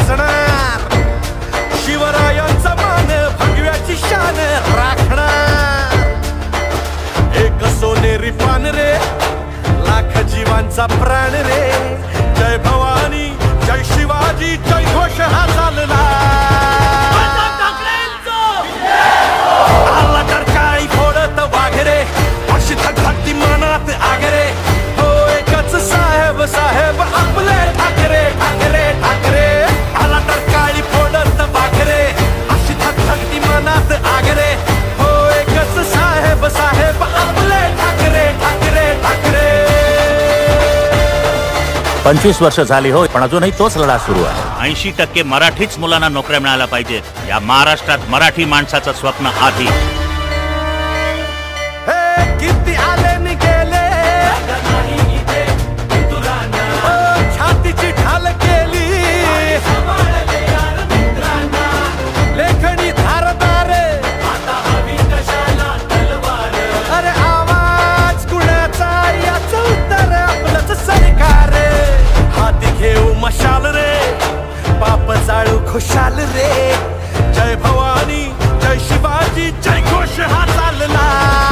गाजणार शिवरायांचा मान भगव्याची शान राखणार एक सोनेरी पान रे लाख जीवांचा प्राण रे जय भवानी जय शिवाजी जय घोष हा चालला आला तरकाळी फोडत वाघरे अशी धगधगती मनात आगरे हो एकच साहेब साहेब आपले ठाकरे ठाकरे ठाकरे आला तरकाळी फोडत वाघरे अशी धगधगती मनात आगरे हो एकच साहेब साहेब आपले ठाकरे ठाकरे ठाकरे 25 वर्ष झाली हो पण अजूनही तोच लढा सुरू आहे। 80% मराठीच मुलांना नोकऱ्या मिळायला पाहिजे। या महाराष्ट्रात मराठी माणसाचं स्वप्न आधी खुशाल रे जय भवानी जय शिवाजी जय घोष हा चालला।